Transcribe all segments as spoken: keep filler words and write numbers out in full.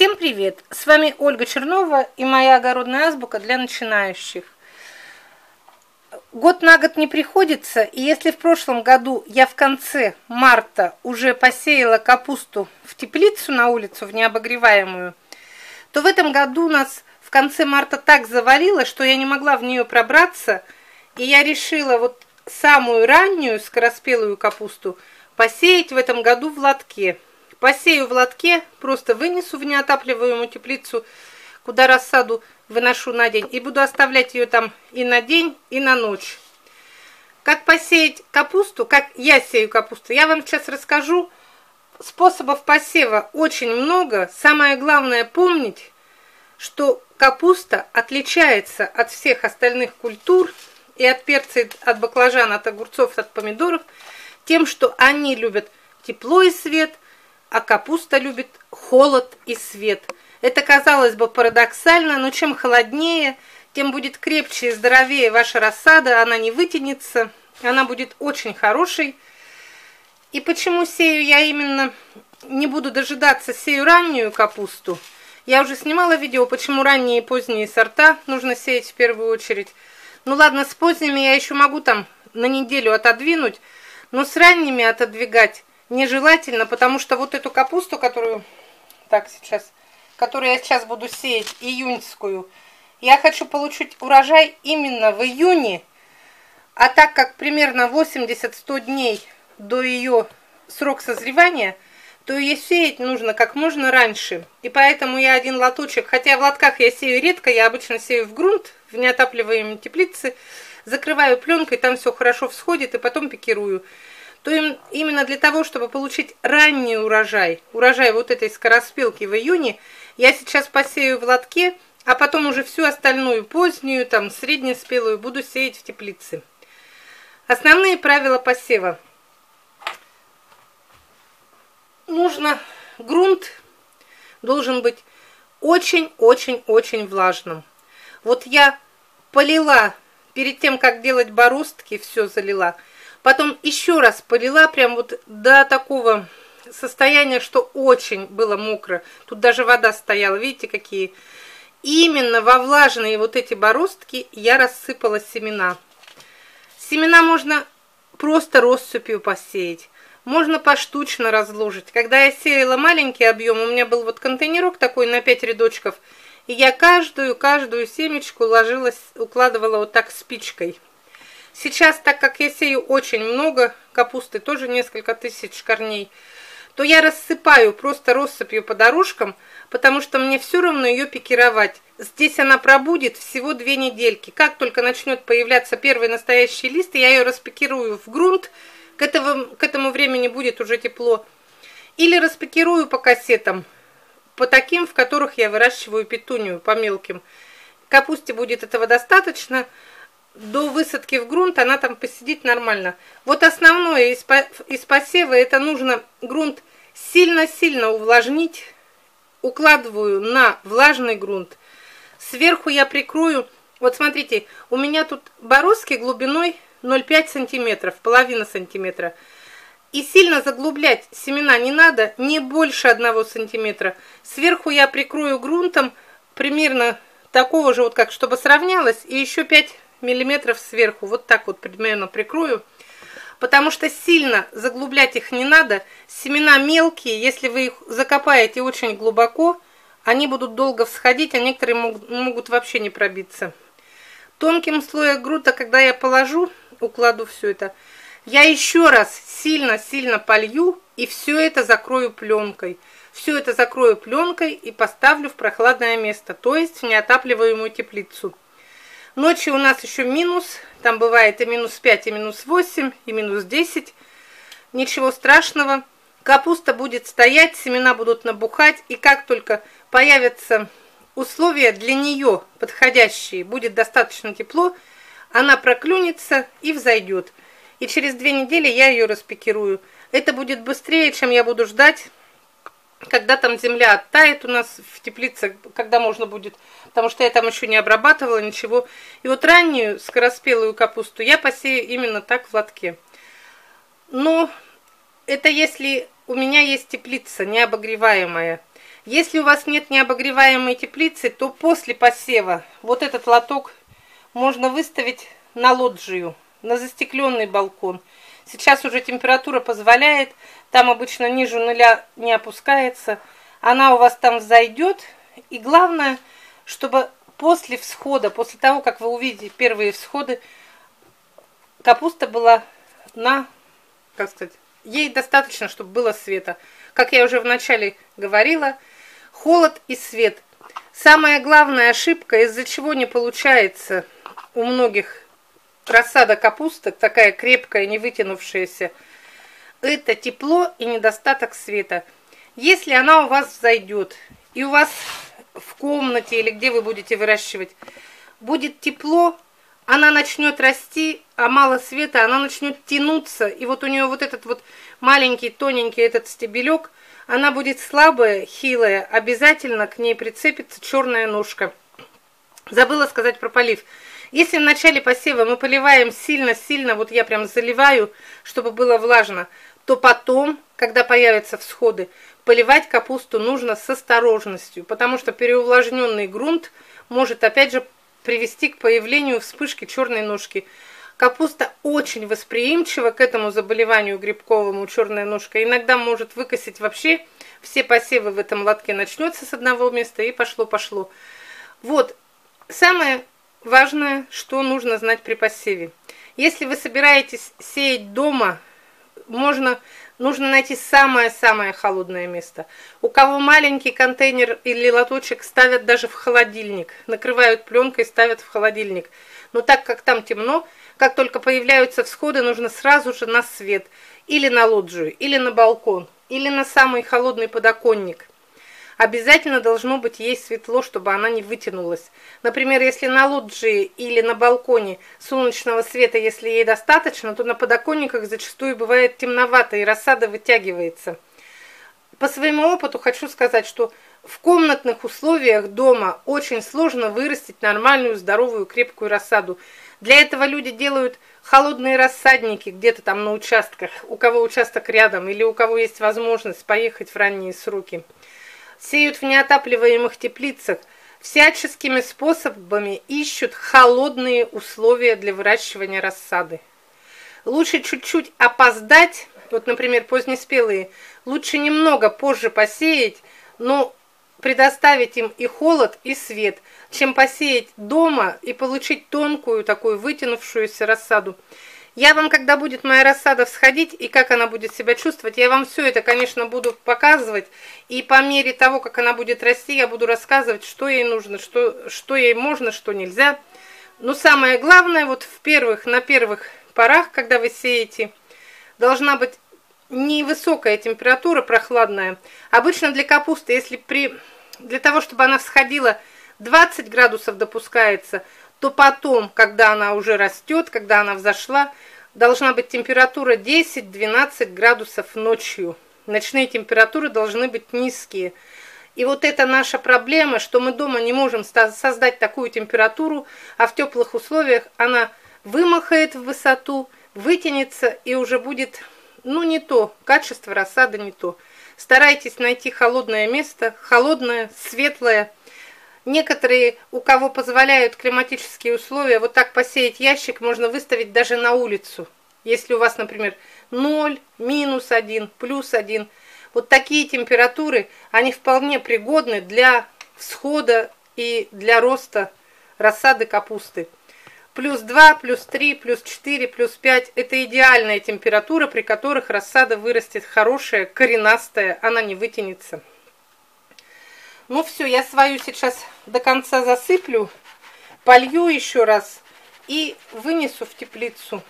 Всем привет! С вами Ольга Чернова и моя огородная азбука для начинающих. Год на год не приходится, и если в прошлом году я в конце марта уже посеяла капусту в теплицу на улицу, в необогреваемую, то в этом году нас в конце марта так завалило, что я не могла в нее пробраться, и я решила вот самую раннюю скороспелую капусту посеять в этом году в лотке. Посею в лотке, просто вынесу в неотапливаемую теплицу, куда рассаду выношу на день. И буду оставлять ее там и на день, и на ночь. Как посеять капусту, как я сею капусту, я вам сейчас расскажу. Способов посева очень много. Самое главное помнить, что капуста отличается от всех остальных культур, и от перца, и от баклажана, от огурцов, от помидоров, тем, что они любят тепло и свет, а капуста любит холод и свет. Это, казалось бы, парадоксально, но чем холоднее, тем будет крепче и здоровее ваша рассада, она не вытянется, она будет очень хорошей. И почему сею я именно, не буду дожидаться, сею раннюю капусту? Я уже снимала видео, почему ранние и поздние сорта нужно сеять в первую очередь. Ну ладно, с поздними я еще могу там на неделю отодвинуть, но с ранними отодвигать нежелательно, потому что вот эту капусту, которую, так, сейчас, которую я сейчас буду сеять, июньскую, я хочу получить урожай именно в июне, а так как примерно восемьдесят-сто дней до ее срок созревания, то ее сеять нужно как можно раньше. И поэтому я один лоточек, хотя в лотках я сею редко, я обычно сею в грунт, в неотапливаемой теплице, закрываю пленкой, там все хорошо всходит, и потом пикирую. То им, именно для того, чтобы получить ранний урожай, урожай вот этой скороспелки в июне, я сейчас посею в лотке, а потом уже всю остальную позднюю, там среднеспелую, буду сеять в теплице. Основные правила посева. Нужно, грунт должен быть очень-очень-очень влажным. Вот я полила, перед тем, как делать бороздки, все залила. Потом еще раз полила, прям вот до такого состояния, что очень было мокро. Тут даже вода стояла, видите, какие. Именно во влажные вот эти бороздки я рассыпала семена. Семена можно просто россыпью посеять. Можно поштучно разложить. Когда я сеяла маленький объем, у меня был вот контейнерок такой на пять рядочков. И я каждую-каждую семечку ложилась, укладывала вот так спичкой. Сейчас, так как я сею очень много капусты, тоже несколько тысяч корней, то я рассыпаю просто россыпью по дорожкам, потому что мне все равно ее пикировать. Здесь она пробудет всего две недельки. Как только начнет появляться первый настоящий лист, я ее распикирую в грунт, к этому, к этому времени будет уже тепло. Или распикирую по кассетам, по таким, в которых я выращиваю петунию, по мелким. Капусте будет этого достаточно. До высадки в грунт она там посидит нормально. Вот основное из, по, из посева, это нужно грунт сильно-сильно увлажнить. Укладываю на влажный грунт. Сверху я прикрою, вот смотрите, у меня тут бороздки глубиной ноль целых пять десятых сантиметров, половина сантиметра. И сильно заглублять семена не надо, не больше одного сантиметра. Сверху я прикрою грунтом примерно такого же, вот как, чтобы сравнялось, и еще пять миллиметров сверху, вот так вот примерно прикрою, потому что сильно заглублять их не надо. Семена мелкие, если вы их закопаете очень глубоко, они будут долго всходить, а некоторые могут, могут вообще не пробиться. Тонким слоем грунта, когда я положу, укладу все это, я еще раз сильно-сильно полью и все это закрою пленкой. Все это закрою пленкой и поставлю в прохладное место, то есть в неотапливаемую теплицу. Ночью у нас еще минус, там бывает и минус пять, и минус восемь, и минус десять. Ничего страшного. Капуста будет стоять, семена будут набухать. И как только появятся условия для нее подходящие, будет достаточно тепло, она проклюнется и взойдет. И через две недели я ее распикирую. Это будет быстрее, чем я буду ждать, когда там земля оттает у нас в теплице, когда можно будет, потому что я там еще не обрабатывала ничего. И вот раннюю скороспелую капусту я посею именно так в лотке. Но это если у меня есть теплица необогреваемая. Если у вас нет необогреваемой теплицы, то после посева вот этот лоток можно выставить на лоджию, на застекленный балкон. Сейчас уже температура позволяет, там обычно ниже нуля не опускается. Она у вас там взойдет. И главное, чтобы после всхода, после того, как вы увидите первые всходы, капуста была на, как сказать, ей достаточно, чтобы было света. Как я уже вначале говорила, холод и свет. Самая главная ошибка, из-за чего не получается у многих рассада капусты, такая крепкая, не вытянувшаяся, это тепло и недостаток света. Если она у вас взойдет, и у вас в комнате или где вы будете выращивать будет тепло, она начнет расти, а мало света, она начнет тянуться. И вот у нее вот этот вот маленький, тоненький этот стебелек, она будет слабая, хилая. Обязательно к ней прицепится черная ножка. Забыла сказать про полив. Если в начале посева мы поливаем сильно-сильно, вот я прям заливаю, чтобы было влажно, то потом, когда появятся всходы, поливать капусту нужно с осторожностью, потому что переувлажненный грунт может опять же привести к появлению вспышки черной ножки. Капуста очень восприимчива к этому заболеванию грибковому, черная ножка. Иногда может выкосить вообще все посевы в этом лотке. Начнется с одного места и пошло-пошло. Вот, самое важное, что нужно знать при посеве. Если вы собираетесь сеять дома, можно, нужно найти самое-самое холодное место. У кого маленький контейнер или лоточек, ставят даже в холодильник. Накрывают пленкой, ставят в холодильник. Но так как там темно, как только появляются всходы, нужно сразу же на свет. Или на лоджию, или на балкон, или на самый холодный подоконник. Обязательно должно быть ей светло, чтобы она не вытянулась. Например, если на лоджии или на балконе солнечного света, если ей достаточно, то на подоконниках зачастую бывает темновато, и рассада вытягивается. По своему опыту хочу сказать, что в комнатных условиях дома очень сложно вырастить нормальную, здоровую, крепкую рассаду. Для этого люди делают холодные рассадники где-то там на участках, у кого участок рядом или у кого есть возможность поехать в ранние сроки. Сеют в неотапливаемых теплицах, всяческими способами ищут холодные условия для выращивания рассады. Лучше чуть-чуть опоздать, вот, например, позднеспелые, лучше немного позже посеять, но предоставить им и холод, и свет, чем посеять дома и получить тонкую, такую вытянувшуюся рассаду. Я вам, когда будет моя рассада всходить и как она будет себя чувствовать, я вам все это, конечно, буду показывать. И по мере того, как она будет расти, я буду рассказывать, что ей нужно, что, что ей можно, что нельзя. Но самое главное, вот в первых, на первых порах, когда вы сеете, должна быть невысокая температура, прохладная. Обычно для капусты, если при, для того, чтобы она всходила, двадцать градусов допускается, то потом, когда она уже растет, когда она взошла, должна быть температура десять-двенадцать градусов ночью. Ночные температуры должны быть низкие. И вот это наша проблема, что мы дома не можем создать такую температуру, а в теплых условиях она вымахает в высоту, вытянется и уже будет, ну, не то, качество рассады не то. Старайтесь найти холодное место, холодное, светлое. Некоторые, у кого позволяют климатические условия, вот так посеять ящик можно выставить даже на улицу. Если у вас, например, ноль, минус один, плюс один. Вот такие температуры, они вполне пригодны для всхода и для роста рассады капусты. плюс два, плюс три, плюс четыре, плюс пять. Это идеальная температура, при которых рассада вырастет хорошая, коренастая, она не вытянется. Ну все, я свою сейчас до конца засыплю, полью еще раз и вынесу в теплицу.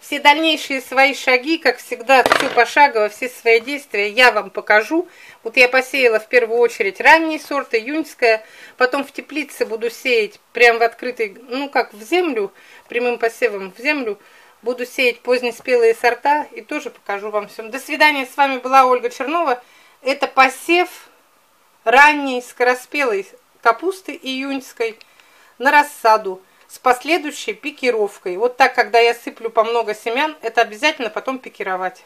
Все дальнейшие свои шаги, как всегда, все пошагово, все свои действия я вам покажу. Вот я посеяла в первую очередь ранний сорт, июньская. Потом в теплице буду сеять прям в открытой, ну как в землю, прямым посевом в землю. Буду сеять позднеспелые сорта и тоже покажу вам все. До свидания, с вами была Ольга Чернова. Это посев ранней скороспелой капусты июньской на рассаду с последующей пикировкой. Вот так, когда я сыплю по много семян, это обязательно потом пикировать.